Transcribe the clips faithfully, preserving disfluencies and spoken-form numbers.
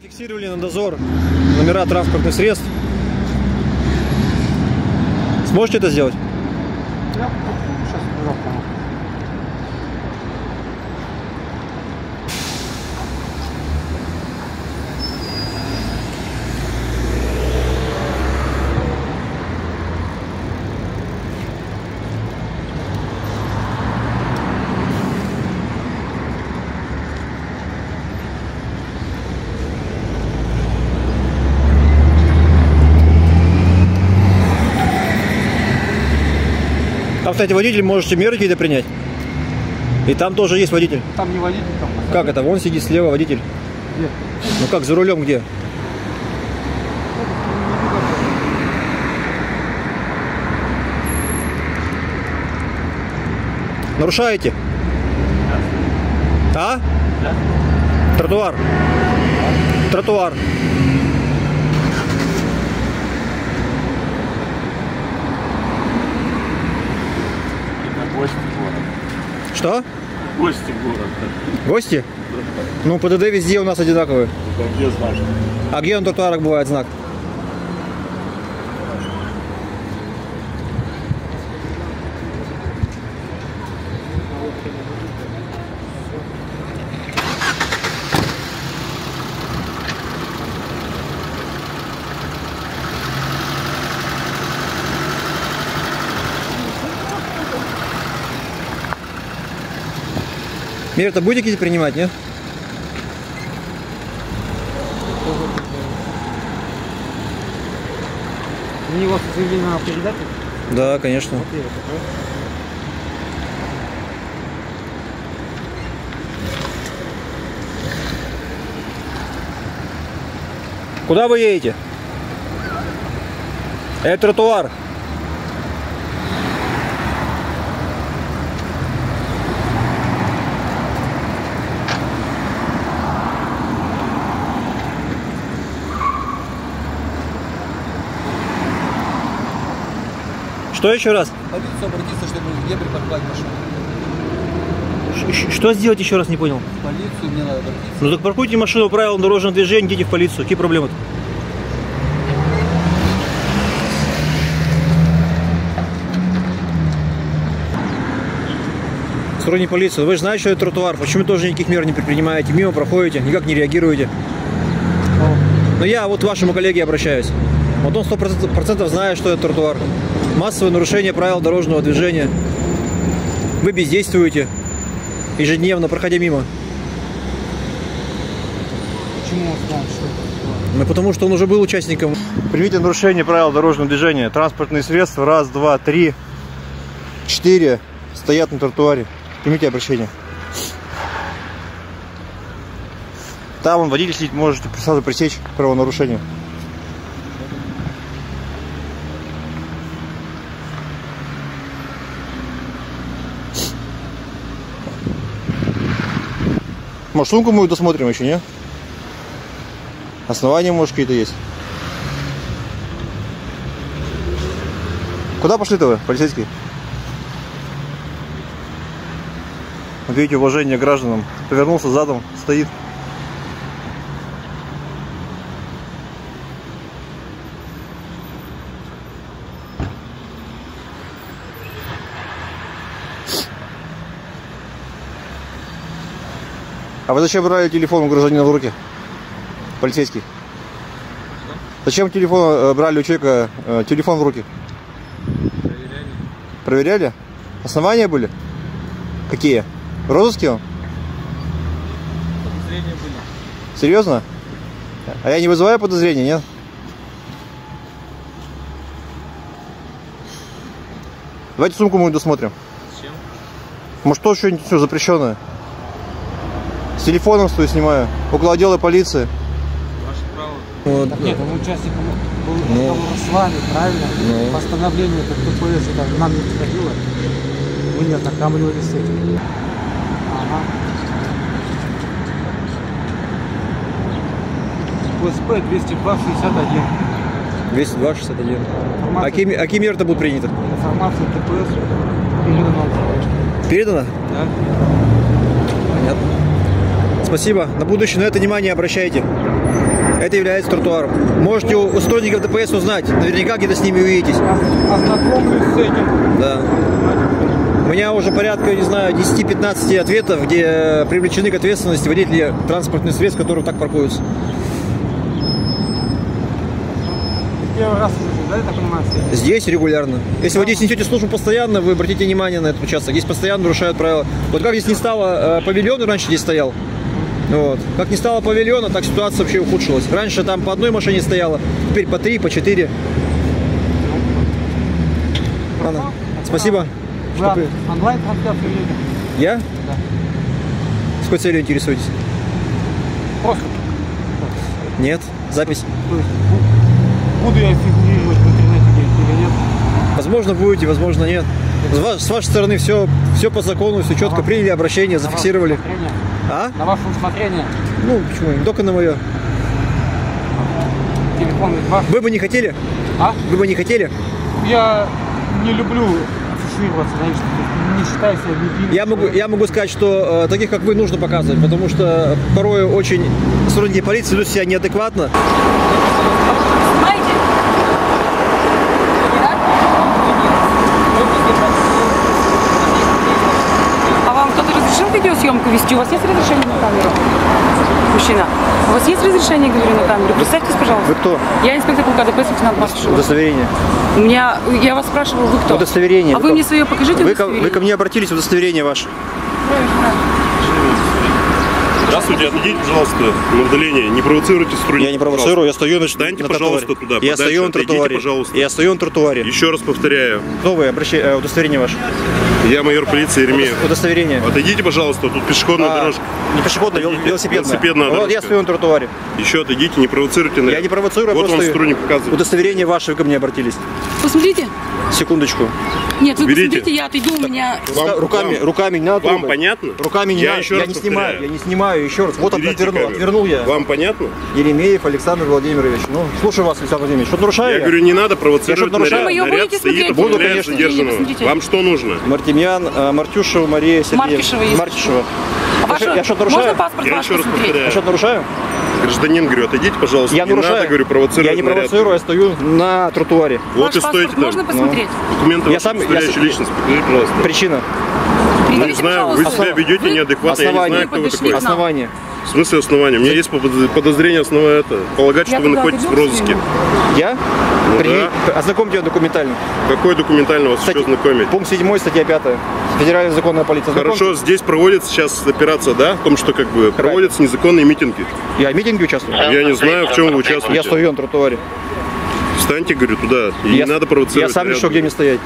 Зафиксировали на дозор номера транспортных средств. Сможете это сделать? Я сейчас пробую. Там, кстати, водитель, можете меры какие-то принять. И там тоже есть водитель. Там не водитель, там пассажир. Как это? Вон сидит слева водитель. Где? Ну как, за рулем где? Нарушаете? Да. А? Да. Тротуар. Да. Тротуар. Гости города. Что? Гости города. Гости? Ну, ПДД везде у нас одинаковые. Где знак? А где он тротуарах бывает знак? Меры-то будете какие-то принимать, нет? Мне его заявили на передачу? Да, конечно. Куда вы едете? Это тротуар. Что еще раз? Полицию обратиться, чтобы где припарковать машину. Что сделать еще раз, не понял? В полицию мне надо обратиться. Ну так паркуйте машину правилам дорожного движения, идите в полицию. Какие проблемы-то? Сторонняя полиция. Вы же знаете, что это тротуар. Почему тоже никаких мер не предпринимаете? Мимо проходите, никак не реагируете. Но я вот к вашему коллеге обращаюсь. Вот он сто процентов знает, что это тротуар. Массовое нарушение правил дорожного движения. Вы бездействуете ежедневно, проходя мимо. Почему он знал, что это? Ну, потому что он уже был участником. Примите нарушение правил дорожного движения. Транспортные средства раз, два, три, четыре стоят на тротуаре. Примите обращение. Там он водитель сидит, можете сразу пресечь правонарушение. Может, сумку мы досмотрим еще, не? Основания, может, какие-то есть. Куда пошли-то вы, полицейские? Вот видите, уважение к гражданам. Повернулся задом, стоит. А вы зачем брали телефон у гражданина в руки? Полицейский. Зачем телефон брали у человека э, телефон в руки? Проверяли. Проверяли? Основания были? Какие? В розыске он? Подозрения были. Серьезно? А я не вызываю подозрения, нет? Давайте сумку мы досмотрим. Зачем? Может, то что-нибудь все запрещенное? С телефоном стою, снимаю. Около отдела полиции. Ваше право. Вот. Так нет, он участник был, ну, с вами, правильно? Ну. Постановление как ТПС это нам не приходило. Мы не ознакомливались с этим. Ага. ПСП двести два шестьдесят один. А какие, а какие меры-то будут приняты? Информация ТПС передана. Передана? Да. Понятно. Спасибо. На будущее на это внимание обращайте. Это является тротуаром. Можете у сотрудников ДПС узнать. Наверняка где-то с ними увидитесь. Ознакомлюсь с этим. Да. У меня уже порядка, не знаю, десяти-пятнадцати ответов, где привлечены к ответственности водители транспортных средств, которые так паркуются. Первый раз уже, да, я так понимаю? Здесь регулярно. Если вы здесь несете службу постоянно, вы обратите внимание на этот участок. Здесь постоянно нарушают правила. Вот как здесь не стало павильона, раньше здесь стоял. Вот. Как не стало павильона, так ситуация вообще ухудшилась. Раньше там по одной машине стояло, теперь по три, по четыре. Ладно, спасибо. Да. Что... Онлайн-трансляцию едем. Я? Да. С какой целью интересуетесь? Просто. Нет, запись. Буду я фигурировать в интернете или нет? Возможно будете, возможно нет. С, ваш, с вашей стороны все, все по закону, все четко. Приняли обращение, зафиксировали. А? На ваше усмотрение. Ну, почему? Не только на мое. Телефон ваш. Вы бы не хотели? А? Вы бы не хотели? Я не люблю афишироваться, конечно. Не считаю себя объективным. Я могу, я могу сказать, что э, таких, как вы, нужно показывать, потому что порой очень сотрудники полиции ведут себя неадекватно. Видеосъемку вести. У вас есть разрешение на камеру? Мужчина, у вас есть разрешение, говорю, на камеру? Представьтесь, пожалуйста. Вы кто? Я инспектор полка ДПС лейтенант Маркишева. Удостоверение. У меня, я вас спрашивала, вы кто? Удостоверение. А вы, вы мне свое покажите вы удостоверение. Ко, вы ко мне обратились, удостоверение ваше. Здравствуйте, отойдите, пожалуйста, на удаление. Не провоцируйте сотрудников. Я не провоцирую, я стою на, Станьте, на пожалуйста, тротуаре. Туда. Я стою на тротуаре. Пожалуйста. Я стою на тротуаре. Еще раз повторяю. Новое обращение, удостоверение ваше. Я майор полиции Еремеев. Удостоверение. Отойдите, пожалуйста, тут пешеходная а, дорожка. Не пешеходная, велосипедная. велосипедная вот я стою на тротуаре. Еще отойдите, не провоцируйте. На... Я не провоцирую, вот вам сотрудник показывает. Удостоверение ваше, вы ко мне обратились. Посмотрите. Секундочку. Нет, вы Берите. посмотрите, я отойду, у меня... Вам, руками, вам, руками не надо трогать. Вам понятно? Руками не я, я, я не снимаю, я не снимаю, еще раз. Вот Берите отвернул, камеру. отвернул я. Вам понятно? Еремеев Александр Владимирович. Ну, слушаю вас, Александр Владимирович. Что-то нарушаю я? Я говорю, не надо провоцировать наряд. Наряд стоит, обновляет задержанного. Вам что нужно? Мартимьян, Мартюшева Мария Сергеевна. Маркишева. Я что-то нарушаю? Я еще раз повторяю. Я что-то нарушаю? Гражданин, говорю, отойдите, пожалуйста. Я не нарушаю. Надо, говорю, провоцировать. Я не провоцирую, наряд. Я стою на тротуаре. Вот Ваш и стоите там. Можно посмотреть? Ну. Документы я сам, составляющие я... личность, покажите, пожалуйста. Причина? Ну, не знаю, вы себя ведете вы... неадекватно, я не знаю, кто вы такой. Основание. В смысле основания? У меня есть подозрение основное это. Полагать, я что вы находитесь в розыске. Я? Ну, При... да. Ознакомьте ее документально. Какой документально вас Стати... еще знакомить? Пункт седьмой, статья пятая. Федеральная законная полиция. Ознакомьте. Хорошо, здесь проводится сейчас операция, да? В том, что как бы Правильно. проводятся незаконные митинги. Я в митинге участвую? Я не знаю, в чем вы участвуете. Я стою на тротуаре. Встаньте, говорю, туда. И я... не надо провоцировать. Я сам решу, где мне стоять.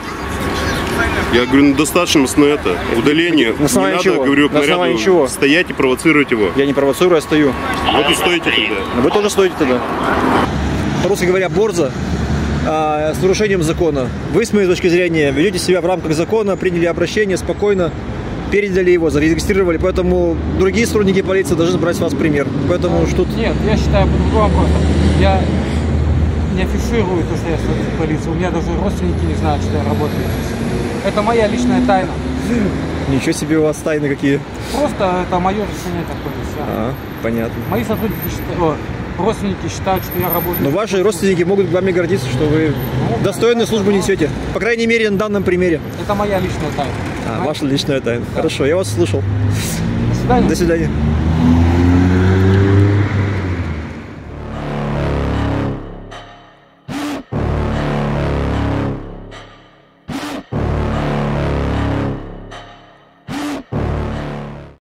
Я говорю, ну достаточно на это, удаление, на не надо, чего? говорю, к наряду чего? стоять и провоцировать его. Я не провоцирую, я стою. Вот и стоите тогда. Вы тоже стоите тогда. По-русски говоря, борза, а, с нарушением закона. Вы, с моей точки зрения, ведете себя в рамках закона, приняли обращение, спокойно передали его, зарегистрировали. Поэтому другие сотрудники полиции должны брать с вас пример. Поэтому что тут... Нет, я считаю, по-другому просто. Я... не афиширую то, что я в полиции. У меня даже родственники не знают, что я работаю. Это моя личная тайна. Ничего себе у вас тайны какие. Просто это мое решение такое. А, понятно. Мои сотрудники, о, родственники считают, что я работаю. Но ваши родственники могут вами гордиться, что вы ну, достойную службу несете. По крайней мере, на данном примере. Это моя личная тайна. А, ваша личная тайна. Да. Хорошо, я вас слышал. До свидания. До свидания.